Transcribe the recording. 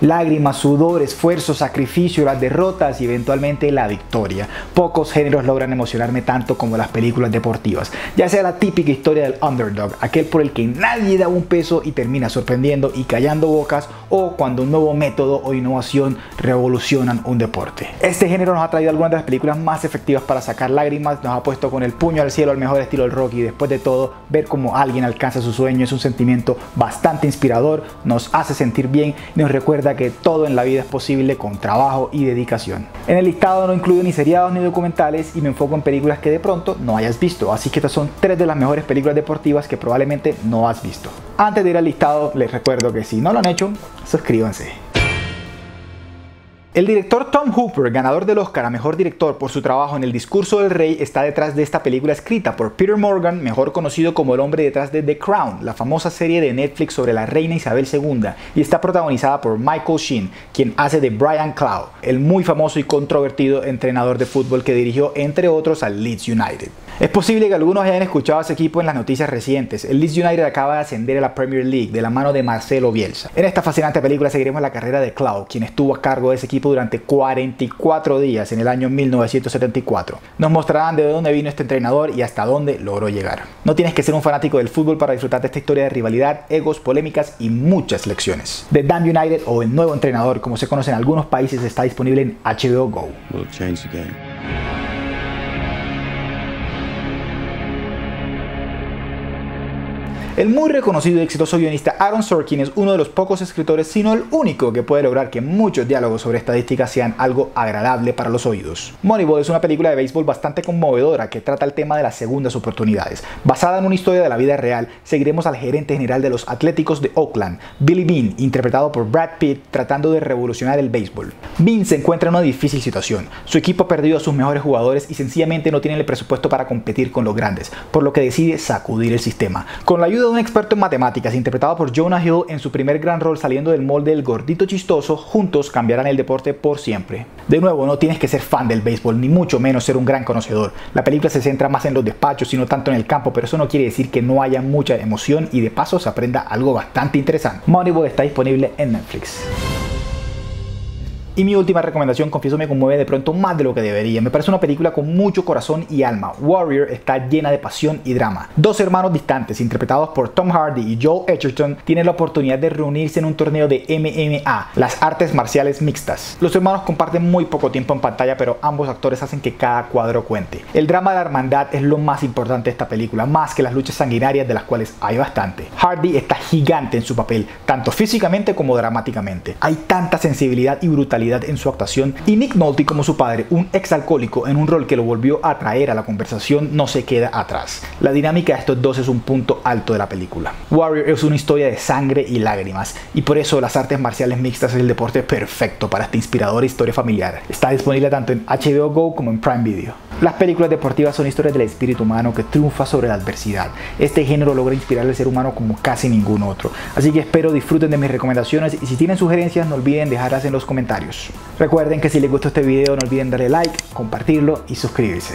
Lágrimas, sudor, esfuerzo, sacrificio, las derrotas y eventualmente la victoria. Pocos géneros logran emocionarme tanto como las películas deportivas, ya sea la típica historia del underdog, aquel por el que nadie da un peso y termina sorprendiendo y callando bocas, o cuando un nuevo método o innovación revolucionan un deporte. Este género nos ha traído algunas de las películas más efectivas para sacar lágrimas, nos ha puesto con el puño al cielo al mejor estilo del Rocky, y después de todo, ver cómo alguien alcanza su sueño es un sentimiento bastante inspirador, nos hace sentir bien y nos recuerda que todo en la vida es posible con trabajo y dedicación. En el listado no incluyo ni seriados ni documentales y me enfoco en películas que de pronto no hayas visto, así que estas son 3 de las mejores películas deportivas que probablemente no has visto. Antes de ir al listado, les recuerdo que si no lo han hecho, suscríbanse. El director Tom Hooper, ganador del Oscar a Mejor Director por su trabajo en El Discurso del Rey, está detrás de esta película escrita por Peter Morgan, mejor conocido como el hombre detrás de The Crown, la famosa serie de Netflix sobre la reina Isabel II, y está protagonizada por Michael Sheen, quien hace de Brian Clough, el muy famoso y controvertido entrenador de fútbol que dirigió, entre otros, al Leeds United. Es posible que algunos hayan escuchado a ese equipo en las noticias recientes. El Leeds United acaba de ascender a la Premier League de la mano de Marcelo Bielsa. En esta fascinante película seguiremos la carrera de Clough, quien estuvo a cargo de ese equipo durante 44 días en el año 1974. Nos mostrarán de dónde vino este entrenador y hasta dónde logró llegar. No tienes que ser un fanático del fútbol para disfrutar de esta historia de rivalidad, egos, polémicas y muchas lecciones. The Damned United, o El Nuevo Entrenador, como se conoce en algunos países, está disponible en HBO Go. We'll change the game. El muy reconocido y exitoso guionista Aaron Sorkin es uno de los pocos escritores, sino el único, que puede lograr que muchos diálogos sobre estadísticas sean algo agradable para los oídos. Moneyball es una película de béisbol bastante conmovedora que trata el tema de las segundas oportunidades. Basada en una historia de la vida real, seguiremos al gerente general de los Atléticos de Oakland, Billy Beane, interpretado por Brad Pitt, tratando de revolucionar el béisbol. Beane se encuentra en una difícil situación. Su equipo ha perdido a sus mejores jugadores y sencillamente no tiene el presupuesto para competir con los grandes, por lo que decide sacudir el sistema. Con la ayuda de un experto en matemáticas, interpretado por Jonah Hill en su primer gran rol saliendo del molde del gordito chistoso, juntos cambiarán el deporte por siempre. De nuevo, no tienes que ser fan del béisbol, ni mucho menos ser un gran conocedor. La película se centra más en los despachos y no tanto en el campo, pero eso no quiere decir que no haya mucha emoción y de paso se aprenda algo bastante interesante. Moneyball está disponible en Netflix. Y mi última recomendación, confieso, me conmueve de pronto más de lo que debería. Me parece una película con mucho corazón y alma. Warrior está llena de pasión y drama. Dos hermanos distantes, interpretados por Tom Hardy y Joel Edgerton, tienen la oportunidad de reunirse en un torneo de MMA, las artes marciales mixtas. Los hermanos comparten muy poco tiempo en pantalla, pero ambos actores hacen que cada cuadro cuente. El drama de la hermandad es lo más importante de esta película, más que las luchas sanguinarias, de las cuales hay bastante. Hardy está gigante en su papel, tanto físicamente como dramáticamente. Hay tanta sensibilidad y brutalidad en su actuación, y Nick Nolte como su padre, un ex alcohólico en un rol que lo volvió a traer a la conversación, no se queda atrás. La dinámica de estos dos es un punto alto de la película. Warrior es una historia de sangre y lágrimas, y por eso las artes marciales mixtas es el deporte perfecto para esta inspiradora historia familiar. Está disponible tanto en HBO Go como en Prime Video. Las películas deportivas son historias del espíritu humano que triunfa sobre la adversidad. Este género logra inspirar al ser humano como casi ningún otro, así que espero disfruten de mis recomendaciones y si tienen sugerencias no olviden dejarlas en los comentarios. Recuerden que si les gustó este video no olviden darle like, compartirlo y suscribirse.